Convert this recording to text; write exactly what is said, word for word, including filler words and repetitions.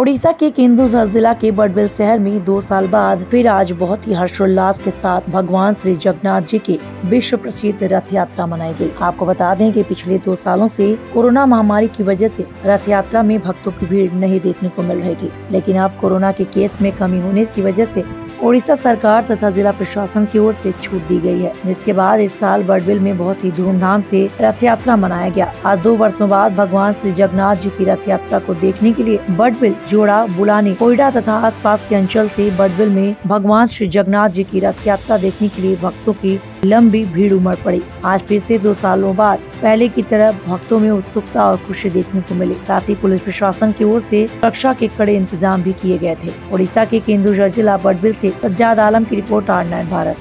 ओडिशा के केन्दुझर जिला के बड़बिल शहर में दो साल बाद फिर आज बहुत ही हर्षोल्लास के साथ भगवान श्री जगन्नाथ जी के विश्व प्रसिद्ध रथ यात्रा मनाई गई। आपको बता दें कि पिछले दो सालों से कोरोना महामारी की वजह से रथ यात्रा में भक्तों की भीड़ नहीं देखने को मिल रही थी, लेकिन अब कोरोना के केस में कमी होने की वजह से ओडिशा सरकार तथा जिला प्रशासन की ओर से छूट दी गई है, जिसके बाद इस साल बड़बिल में बहुत ही धूमधाम से रथ यात्रा मनाया गया। आज दो वर्षों बाद भगवान श्री जगन्नाथ जी की रथ यात्रा को देखने के लिए बड़बिल, जोड़ा, बुलानी, कोयडा तथा आसपास के अंचल से बड़बिल में भगवान श्री जगन्नाथ जी की रथ यात्रा देखने के लिए भक्तों की लंबी भीड़ उमड़ पड़ी। आज फिर से दो सालों बाद पहले की तरह भक्तों में उत्सुकता और खुशी देखने को मिली। साथ ही पुलिस प्रशासन की ओर से सुरक्षा के कड़े इंतजाम भी किए गए थे। ओडिशा के केन्दुझर जिला बड़बिल से सज्जाद आलम की रिपोर्ट आर नाइन भारत।